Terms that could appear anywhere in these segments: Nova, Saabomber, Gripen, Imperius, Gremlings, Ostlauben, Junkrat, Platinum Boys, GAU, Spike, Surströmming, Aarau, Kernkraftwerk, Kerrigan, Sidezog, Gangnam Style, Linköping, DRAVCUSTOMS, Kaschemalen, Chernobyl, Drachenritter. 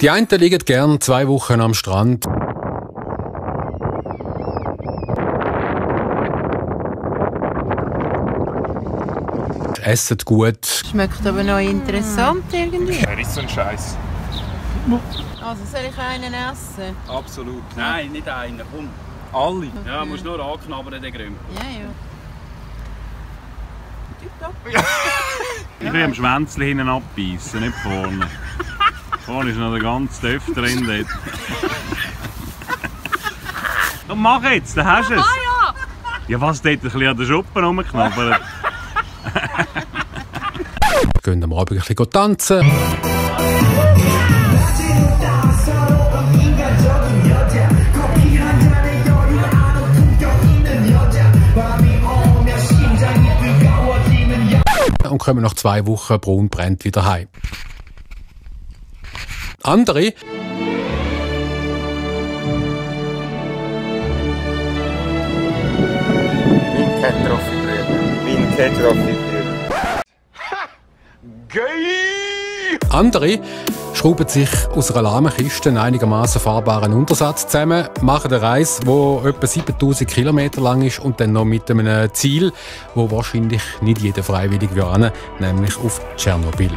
Die einen liegen gern 2 Wochen am Strand. Essen gut. Schmeckt aber noch interessant irgendwie. Er ist so ein Scheiß. Also soll ich einen essen? Absolut. Nein, nicht einen. Komm. Alle. Okay. Ja, musst nur anknabbern, den Grün. Ja. Tipptopp. Ich will am Schwänzchen hinten abbeissen, nicht vorne. Vorne ist noch der ganze Töff drin. Dort. Komm, mach jetzt, dann hast du es. Ah, ja. Ja, was, dort ein bisschen an den Schuppen rumknabbert. Wir gehen am Abend ein bisschen tanzen. Und kommen nach 2 Wochen braun brennt wieder heim. Andere schrauben sich aus einer lahmen Kiste einen einigermaßen fahrbaren Untersatz zusammen, machen eine Reise, die etwa 7000 Kilometer lang ist und dann noch mit einem Ziel, wo wahrscheinlich nicht jeder freiwillig will, nämlich auf Tschernobyl.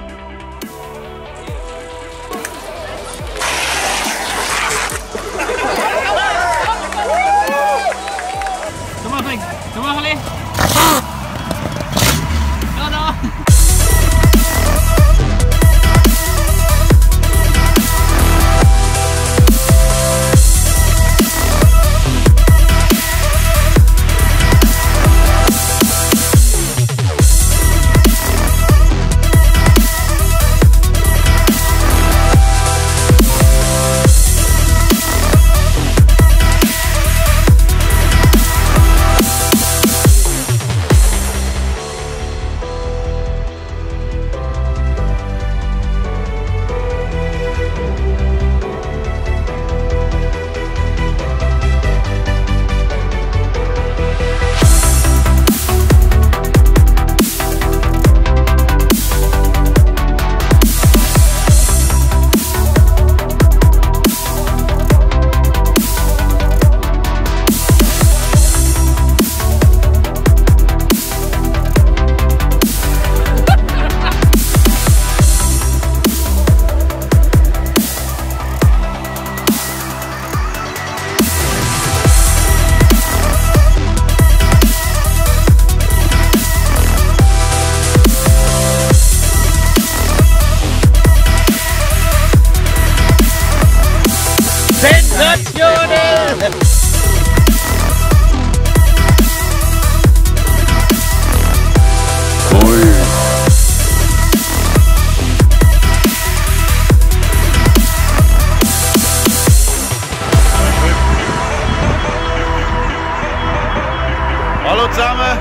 Hallo zusammen,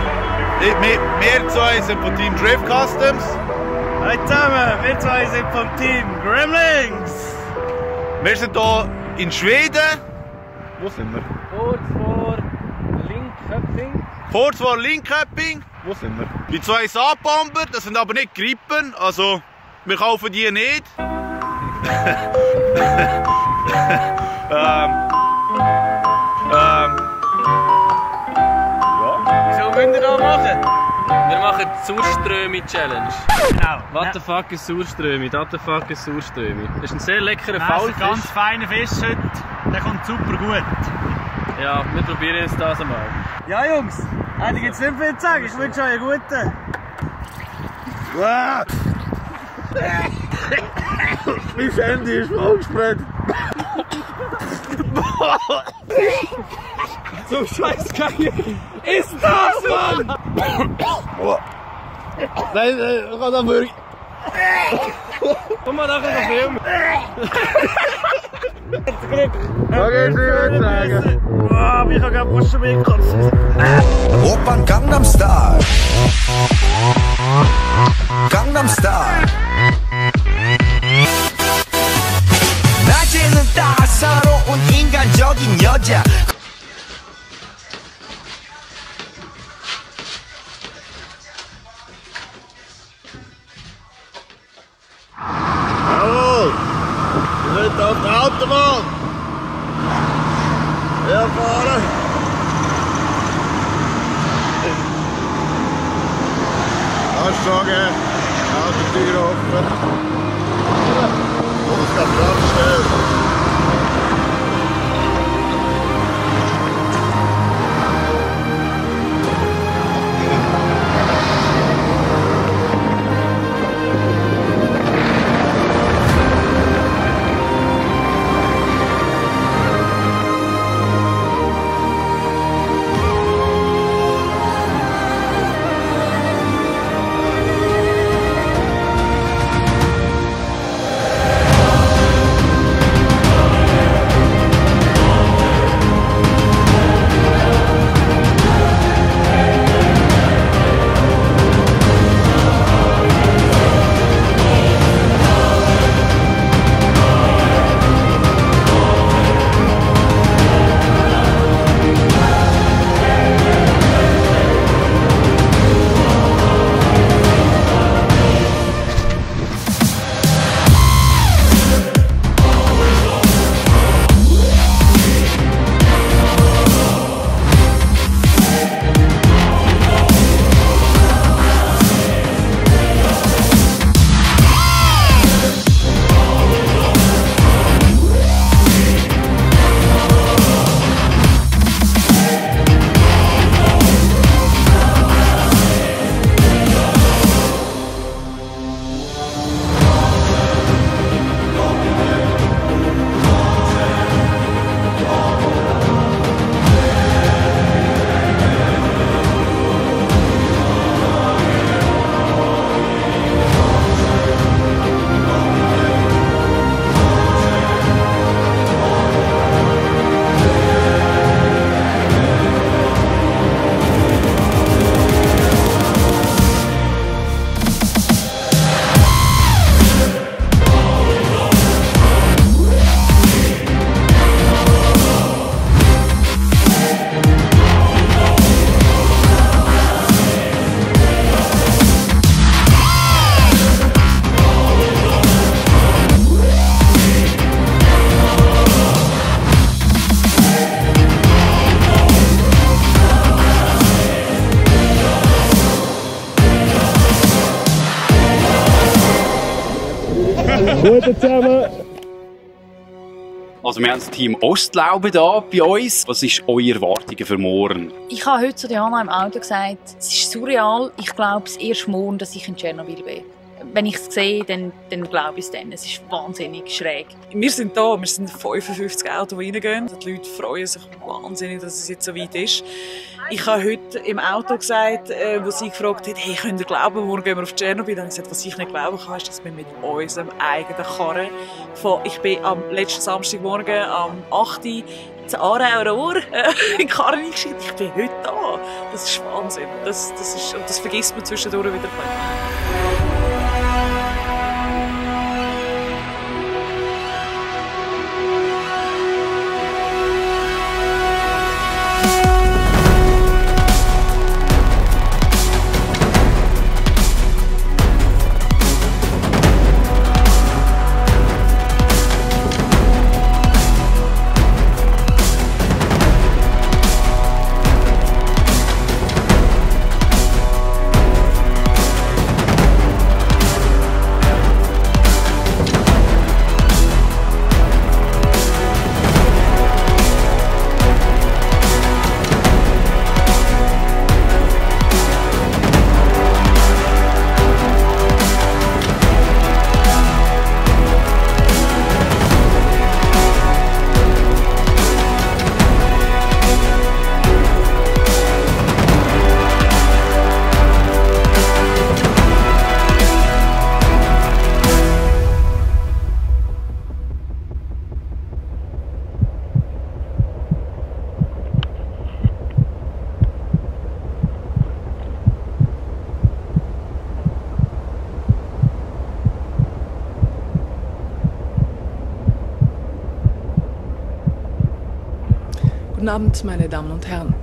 wir zwei sind vom Team DRAVCUSTOMS. Hallo zusammen, wir zwei sind vom Team Gremlings. Wir sind hier in Schweden. Wo sind wir? Kurz vor Linköping. Kurz vor Linköping. Wo sind wir? Die zwei Saabomber, das sind aber nicht Gripen, also wir kaufen die nicht. Was wollen wir da machen? Wir machen die Surströmming-Challenge. Genau. What the fuck ist Surströmming? What the fuck ist Surströmming? Das ist ein sehr leckerer Faulfisch. Das ist ein ganz feiner Fisch heute. Der kommt super gut. Ja, wir probieren jetzt das einmal. Ja Jungs, eigentlich gibt es nicht viel zu sagen. Ich wünsche euch einen guten. Mein Handy ist vollgespreit. So Scheißkacke! Ist das, Mann! Nein, ich kann da wirklich. Komm mal nachher noch filmen! Okay, ich hab grad Busch im Hinterkopf. Opern Gangnam Style! Gangnam Style! 낮에는 따사로운 인간적인 여자. sind auf der Autobahn. Wir fahren. Anschlagen, Autotür offen. Und es geht ganz schnell. Also wir haben das Team Ostlauben hier bei uns. Was ist eure Erwartungen für morgen? Ich habe heute zu Diana im Auto gesagt, es ist surreal. Ich glaube es erst morgen, dass ich in Tschernobyl bin. Wenn ich es sehe, dann glaube ich es dann. Es ist wahnsinnig schräg. Wir sind da, wir sind 55 Autos, die reingehen. Die Leute freuen sich wahnsinnig, dass es jetzt so weit ist. Ich habe heute im Auto gesagt, wo sie gefragt hat, hey, könnt ihr glauben, morgen gehen wir auf Tschernobyl? Dann habe ich gesagt, was ich nicht glauben kann, ist, dass wir mit unserem eigenen Karren von, ich bin am letzten Samstagmorgen am 8. Uhr in Aarauer in Karren eingeschickt. Ich bin heute da. Das ist Wahnsinn. Und das vergisst man zwischendurch wieder. Guten Abend, meine Damen und Herren.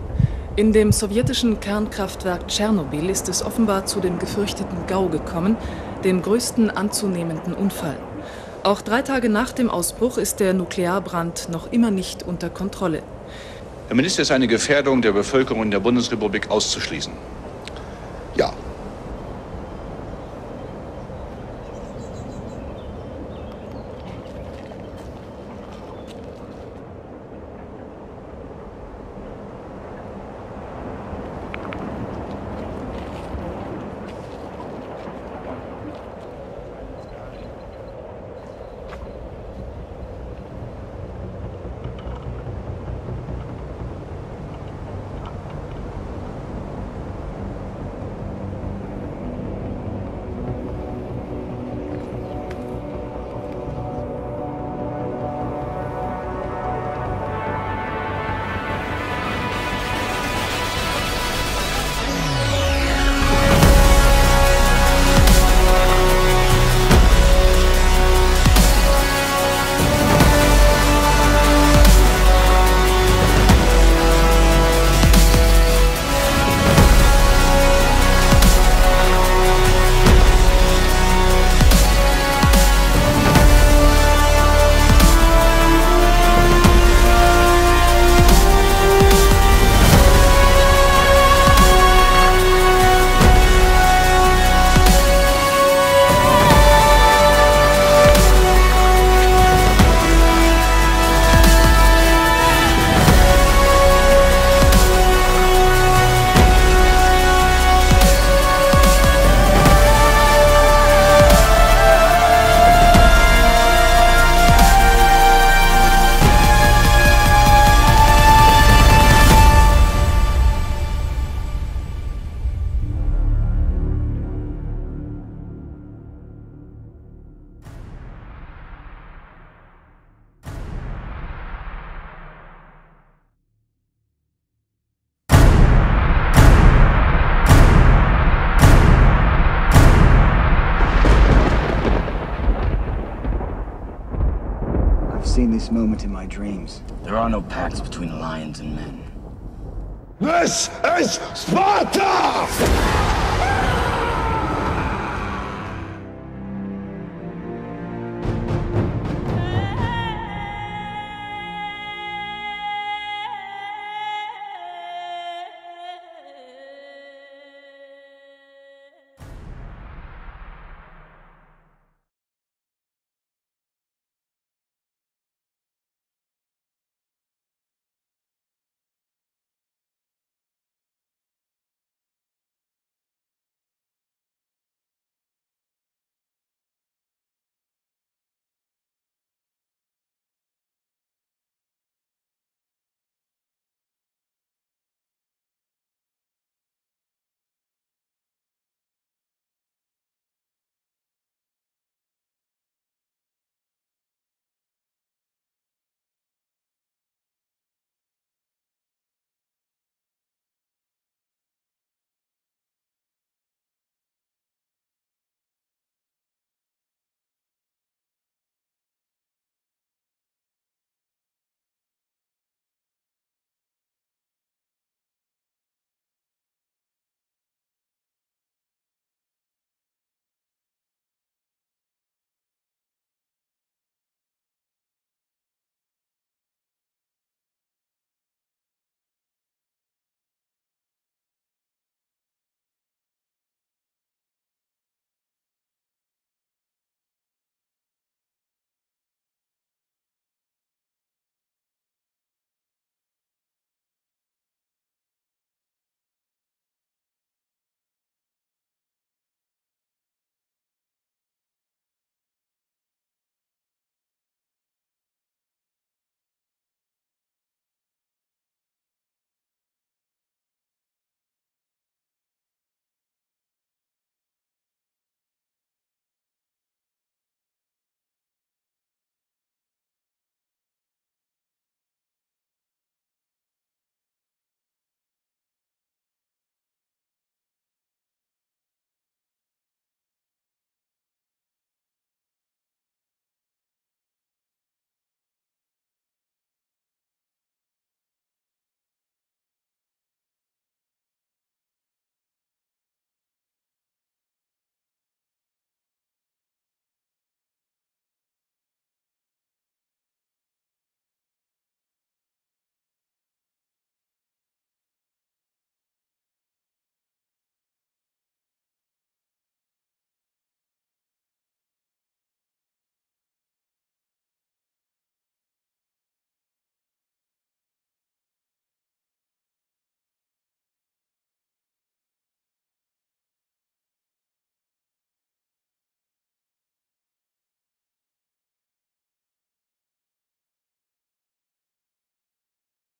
In dem sowjetischen Kernkraftwerk Tschernobyl ist es offenbar zu dem gefürchteten GAU gekommen, dem größten anzunehmenden Unfall. Auch 3 Tage nach dem Ausbruch ist der Nuklearbrand noch immer nicht unter Kontrolle. Herr Minister, ist eine Gefährdung der Bevölkerung in der Bundesrepublik auszuschließen? Ja. This moment in my dreams. There are no pacts between lions and men. This is Sparta!